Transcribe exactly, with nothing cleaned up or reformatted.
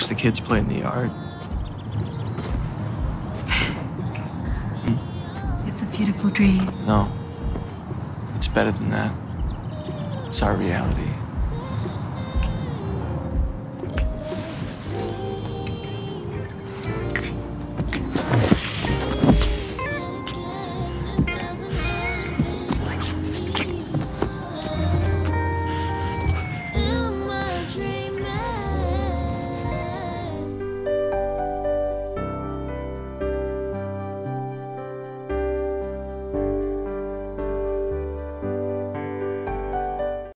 watch the kids play in the yard. It's a beautiful dream. No. It's better than that. It's our reality.